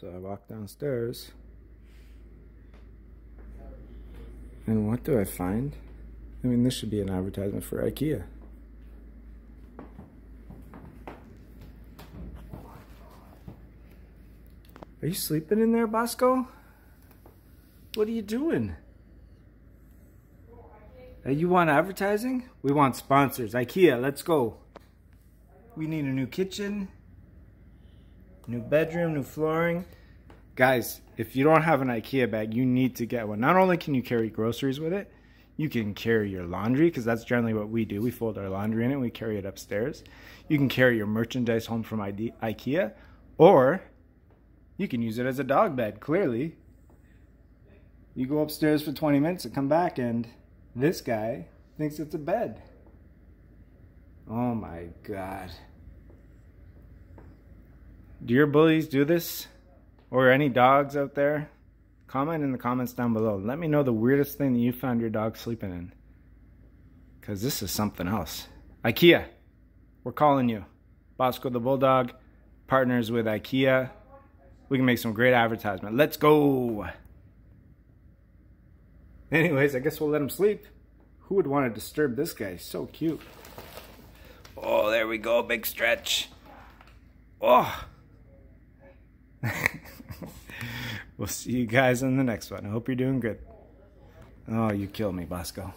So I walk downstairs. And what do I find? I mean, this should be an advertisement for IKEA. Are you sleeping in there, Bosco? What are you doing? You want advertising? We want sponsors. IKEA, let's go. We need a new kitchen, new bedroom, new flooring. Guys, if you don't have an IKEA bag, you need to get one. Not only can you carry groceries with it, you can carry your laundry, because that's generally what we do. We fold our laundry in it and we carry it upstairs. You can carry your merchandise home from IKEA, or you can use it as a dog bed, clearly. You go upstairs for 20 minutes and come back, and this guy thinks it's a bed. Oh my God. Do your bullies do this? Or any dogs out there? Comment in the comments down below. Let me know the weirdest thing that you found your dog sleeping in. Because this is something else. IKEA, we're calling you. Bosco the Bulldog partners with IKEA. We can make some great advertisement. Let's go. Anyways, I guess we'll let him sleep. Who would want to disturb this guy? He's so cute. Oh, there we go. Big stretch. Oh. We'll see you guys in the next one. I hope you're doing good. Oh, you killed me, Bosco.